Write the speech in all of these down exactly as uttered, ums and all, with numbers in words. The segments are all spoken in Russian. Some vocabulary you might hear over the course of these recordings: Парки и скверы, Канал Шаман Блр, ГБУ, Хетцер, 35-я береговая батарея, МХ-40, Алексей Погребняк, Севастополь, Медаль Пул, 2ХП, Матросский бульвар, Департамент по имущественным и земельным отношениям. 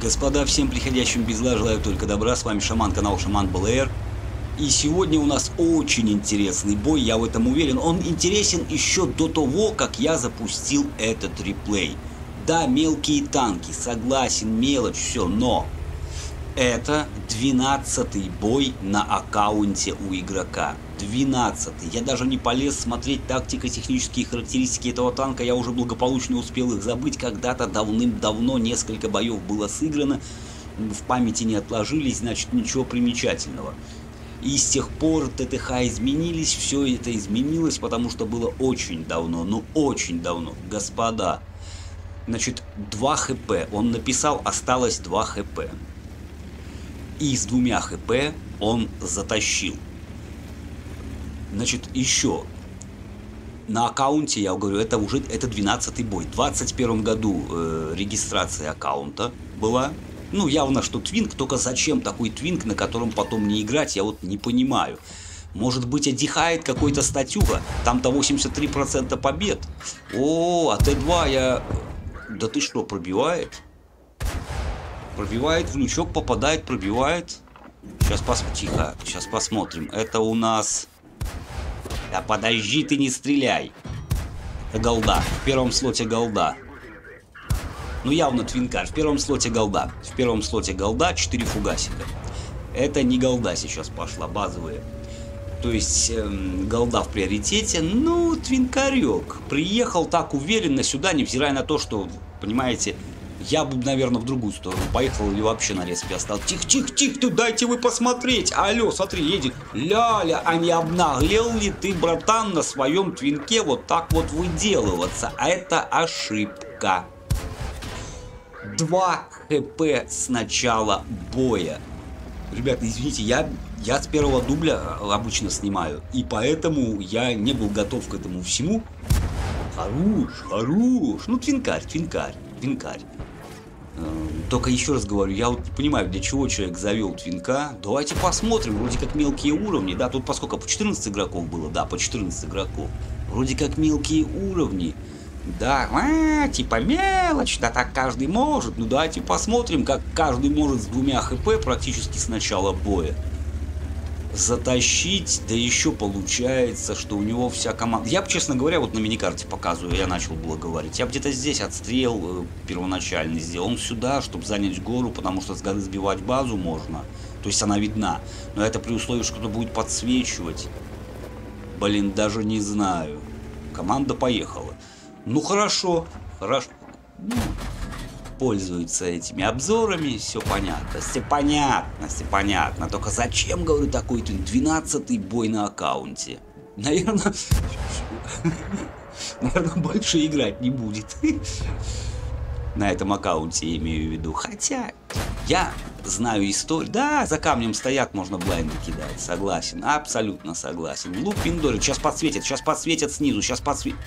Господа, всем приходящим без зла желаю только добра. С вами Шаман, канал Шаман Блр. И сегодня у нас очень интересный бой, я в этом уверен. Он интересен еще до того, как я запустил этот реплей. Да, мелкие танки, согласен, мелочь, все, но... Это двенадцатый бой на аккаунте у игрока. двенадцатый. Я даже не полез смотреть тактико-технические характеристики этого танка. Я уже благополучно успел их забыть. Когда-то давным-давно несколько боев было сыграно. В памяти не отложились, значит, ничего примечательного. И с тех пор ТТХ изменились. Все это изменилось, потому что было очень давно. Ну, очень давно. Господа. Значит, два хэ пэ. Он написал, осталось два хэ пэ. И с двумя хэ пэ он затащил. Значит, еще. На аккаунте, я говорю, это уже это двенадцатый бой. В двадцать первом году э, регистрация аккаунта была. Ну, явно, что твинк. Только зачем такой твинк, на котором потом не играть, я вот не понимаю. Может быть, отдыхает какой-то статюга. Там-то восемьдесят три процента побед. О, а Т два я... Да ты что, пробивает? Пробивает, внучок попадает, пробивает. Сейчас посмотрим. Тихо, сейчас посмотрим. Это у нас... Да подожди, ты не стреляй. Это голда. В первом слоте голда. Ну, явно твинка. В первом слоте голда. В первом слоте голда четыре фугасика. Это не голда сейчас пошла, базовые. То есть, эм, голда в приоритете. Ну, твинкарек. Приехал так уверенно сюда, невзирая на то, что, понимаете... Я бы, наверное, в другую сторону поехал или вообще на респе остался. Тихо-тихо-тихо, ты дайте вы посмотреть. Алло, смотри, едет. Ля-ля, а не обнаглел ли ты, братан, на своем твинке вот так вот выделываться? А это ошибка. два хэ пэ с начала боя. Ребята, извините, я, я с первого дубля обычно снимаю. И поэтому я не был готов к этому всему. Хорош, хорош. Ну, твинкарь, твинкарь, твинкарь. Только еще раз говорю, я вот не понимаю, для чего человек завел твинка. Давайте посмотрим, вроде как мелкие уровни, да, тут поскольку по четырнадцать игроков было, да, по четырнадцать игроков. Вроде как мелкие уровни, да, а, типа мелочь, да так каждый может. Ну давайте посмотрим, как каждый может с двумя хп практически с начала боя затащить, да еще получается, что у него вся команда... Я бы, честно говоря, вот на миникарте показываю, я начал было говорить. Я бы где-то здесь отстрел э, первоначальный сделал. Он сюда, чтобы занять гору, потому что с горы сбивать базу можно. То есть она видна. Но это при условии, что кто-то будет подсвечивать. Блин, даже не знаю. Команда поехала. Ну, хорошо. Хорошо. Ну, пользуются этими обзорами, все понятно, все понятно, все понятно. Только зачем, говорю, такой двенадцатый бой на аккаунте? Наверное, наверное, больше играть не будет. На этом аккаунте я имею в виду. Хотя, я знаю историю. Да, за камнем стоят, можно блайнды кидать. Согласен, абсолютно согласен. Лук пиндорит, сейчас подсветят, сейчас подсветят снизу, сейчас подсветят.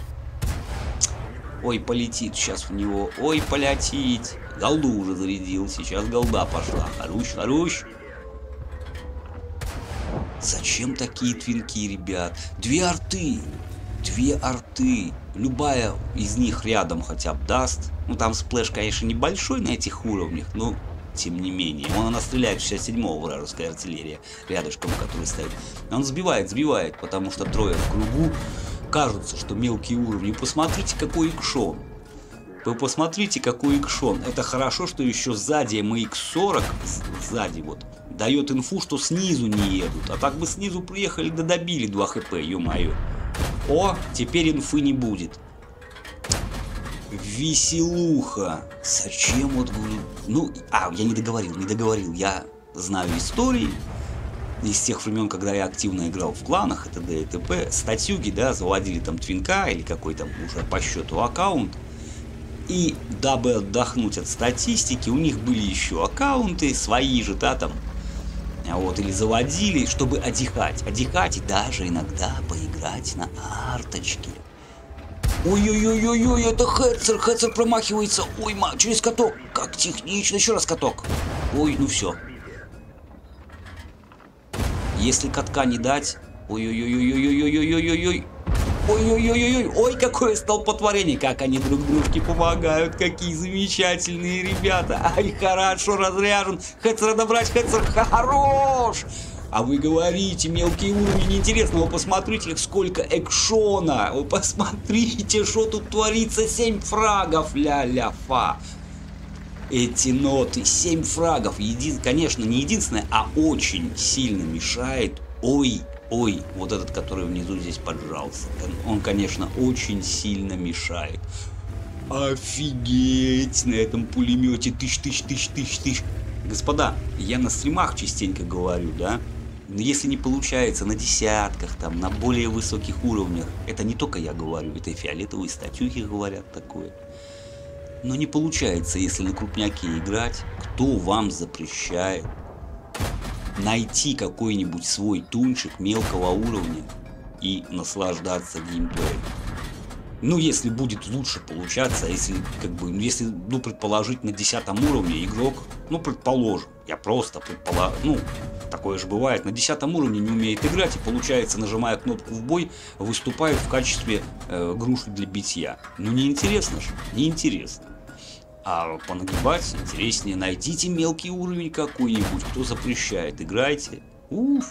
Ой, полетит сейчас в него. Ой, полетит. Голду уже зарядил. Сейчас голда пошла. Хорош, хорош. Зачем такие твинки, ребят? Две арты. Две арты. Любая из них рядом хотя бы даст. Ну, там сплэш, конечно, небольшой на этих уровнях, но тем не менее. Вон она стреляет в шестьдесят седьмого, вражеская артиллерия. Рядышком, который стоит. Он сбивает, сбивает, потому что трое в кругу. Кажется, что мелкие уровни. Посмотрите, какой икшон. Вы посмотрите, какой икшон. Это хорошо, что еще сзади эм икс сорок, сзади вот, дает инфу, что снизу не едут. А так бы снизу приехали, да добили два хэ пэ, ё-моё. О, теперь инфы не будет. Веселуха. Зачем вот... Ну, а, я не договорил, не договорил. Я знаю истории. Из тех времен, когда я активно играл в кланах и т.д. и т.п., статюги, да, заводили там твинка или какой там уже по счету аккаунт. И дабы отдохнуть от статистики, у них были еще аккаунты свои же, да, там, вот, или заводили, чтобы отдыхать. Отдыхать и даже иногда поиграть на арточке. Ой-ой-ой-ой-ой, это Хетцер, Хетцер промахивается. Ой, ма, через каток. Как технично, еще раз каток. Ой, ну все. Если катка не дать... Ой-ой-ой-ой-ой-ой-ой-ой-ой-ой-ой. Ой-ой-ой-ой, ой, какое столпотворение. Как они друг дружке помогают. Какие замечательные ребята. Ай, хорошо разряжен. Хетцера добрать, Хетцер, хорош. А вы говорите, мелкие уровни неинтересного. Вы посмотрите, сколько экшона. Вы посмотрите, что тут творится. Семь фрагов, ля-ля-фа. Эти ноты, семь фрагов. Еди... Конечно, не единственное, а очень сильно мешает. Ой, ой, вот этот, который внизу здесь поджался. Он, конечно, очень сильно мешает. Офигеть, на этом пулемете тысяч-тысяч-тысяч-тысяч-тысяч. Господа, я на стримах частенько говорю, да? Но если не получается на десятках, там, на более высоких уровнях, это не только я говорю, это и фиолетовые статьюхи говорят такое. Но не получается, если на крупняке играть, кто вам запрещает найти какой-нибудь свой тунчик мелкого уровня и наслаждаться геймплеем? Ну, если будет лучше получаться, если, как бы, если, ну, предположить, на десятом уровне игрок, ну, предположим, я просто предположу, ну, такое же бывает, на десятом уровне не умеет играть и, получается, нажимая кнопку в бой, выступает в качестве э, груши для битья. Ну, неинтересно же, неинтересно. А понагибать интереснее, найдите мелкий уровень какой-нибудь, кто запрещает, играйте. Уф.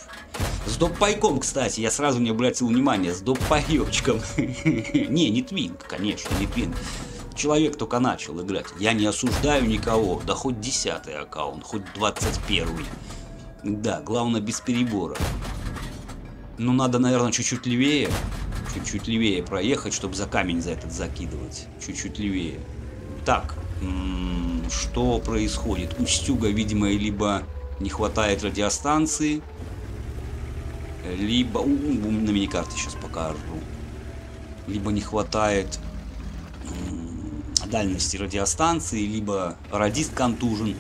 С доппайком, кстати, я сразу не обратил внимания, с доппайочком. Не, не твинг, конечно, не твинг. Человек только начал играть. Я не осуждаю никого, да хоть десятый аккаунт, хоть двадцать первый. Да, главное без перебора. Ну, надо, наверное, чуть-чуть левее, чуть-чуть левее проехать, чтобы за камень за этот закидывать. Чуть-чуть левее. Так, что происходит? У Стюга, видимо, либо... не хватает радиостанции, либо... У, на миникарте сейчас покажу. Либо не хватает дальности радиостанции, либо радист контужен.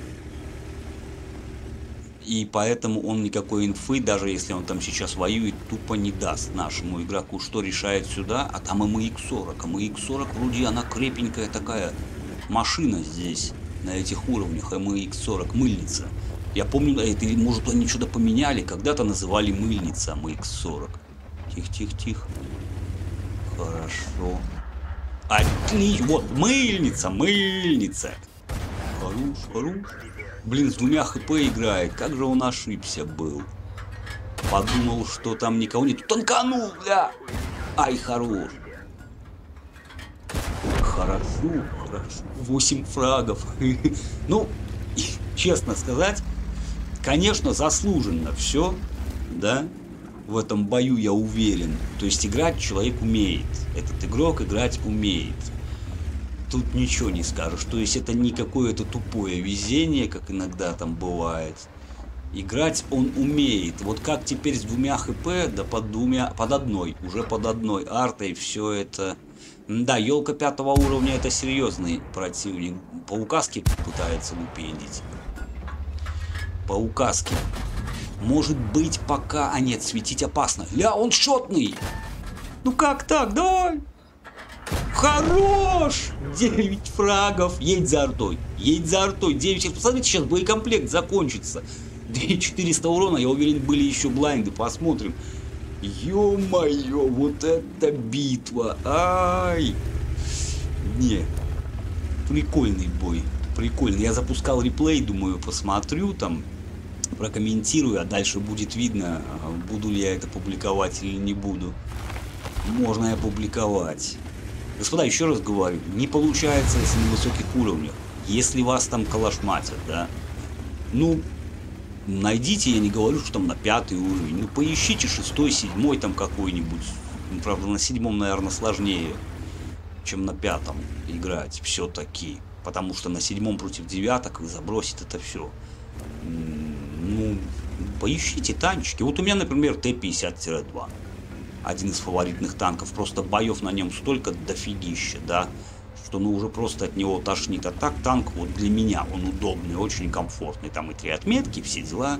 И поэтому он никакой инфы, даже если он там сейчас воюет, тупо не даст нашему игроку, что решает сюда. А там эм икс сорок. А эм икс сорок вроде она крепенькая такая машина здесь, на этих уровнях. эм икс сорок мыльница. Я помню, это, может, они что-то поменяли, когда-то называли мыльница эм икс сорок. Тихо-тихо-тихо. Хорошо. Отлично. Вот, мыльница, мыльница. Хорош, хорош. Блин, с двумя хп играет. Как же он ошибся был. Подумал, что там никого нет. Танканул, бля. Ай, хорош. Хорошо, хорошо. восемь фрагов. Ну... Честно сказать, конечно, заслуженно все, да, в этом бою, я уверен. То есть играть человек умеет, этот игрок играть умеет. Тут ничего не скажешь, то есть это не какое-то тупое везение, как иногда там бывает. Играть он умеет. Вот как теперь с двумя хп, да под двумя, под одной, уже под одной артой все это... Да, елка пятого уровня это серьезный противник. По указке пытается упендить. По указке. Может быть, пока... А нет, светить опасно. Ля, он шотный! Ну как так, давай! Хорош! девять фрагов. Едь за артой. Едь за артой. девять... Посмотрите, сейчас боекомплект закончится. две тысячи четыреста урона, я уверен, были еще блайнды. Посмотрим. Ё-моё, вот это битва. Ай! Не. Прикольный бой. Прикольный. Я запускал реплей, думаю, посмотрю там, прокомментирую, а дальше будет видно, буду ли я это публиковать или не буду. Можно я публиковать. Господа, еще раз говорю, не получается, если на высоких уровнях. Если вас там калашматят, да? Ну... Найдите, я не говорю, что там на пятый уровень, ну поищите шестой, седьмой там какой-нибудь. Ну, правда, на седьмом, наверное, сложнее, чем на пятом играть все-таки. Потому что на седьмом против девяток вы забросите это все. Ну, поищите танчики. Вот у меня, например, Т пятьдесят два. Один из фаворитных танков. Просто боев на нем столько дофигища, да, что ну уже просто от него тошнит. А так танк вот для меня он удобный, очень комфортный, там и три отметки, все дела,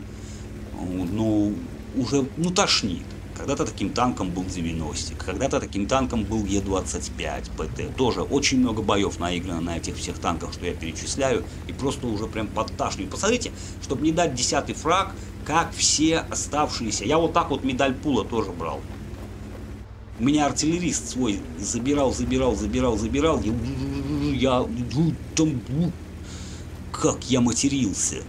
но уже ну тошнит. Когда-то таким танком был девяностик, когда-то таким танком был Е двадцать пять П Т, тоже очень много боев наиграно на этих всех танках, что я перечисляю, и просто уже прям подташнивает. Посмотрите, чтобы не дать десятый фраг, как все оставшиеся, я вот так вот медаль пула тоже брал. У меня артиллерист свой забирал, забирал, забирал, забирал. Я, я там... Как я матерился.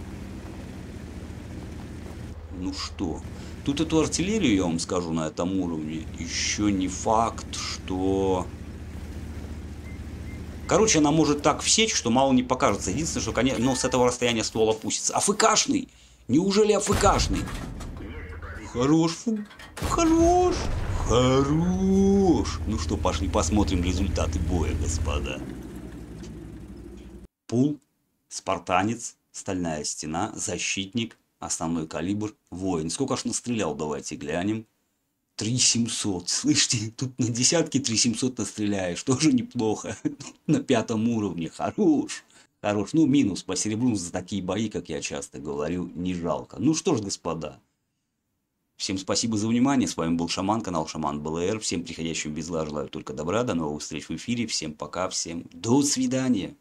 Ну что... Тут эту артиллерию, я вам скажу, на этом уровне еще не факт, что... Короче, она может так всечь, что мало не покажется. Единственное, что, конечно, но с этого расстояния ствол опустится. АФКшный! Неужели АФКшный? Хорош, фу. Хорош! Хорош! Ну что, пошли посмотрим результаты боя, господа. Пул, спартанец, стальная стена, защитник. Основной калибр, воин. Сколько ж настрелял, давайте глянем. три тысячи семьсот. Слышите, тут на десятки три тысячи семьсот настреляешь. Тоже неплохо. На пятом уровне. Хорош. Хорош. Ну, минус по серебру за такие бои, как я часто говорю, не жалко. Ну что ж, господа. Всем спасибо за внимание. С вами был Шаман, канал Шаман Блр. Всем приходящим без зла желаю только добра. До новых встреч в эфире. Всем пока. Всем до свидания.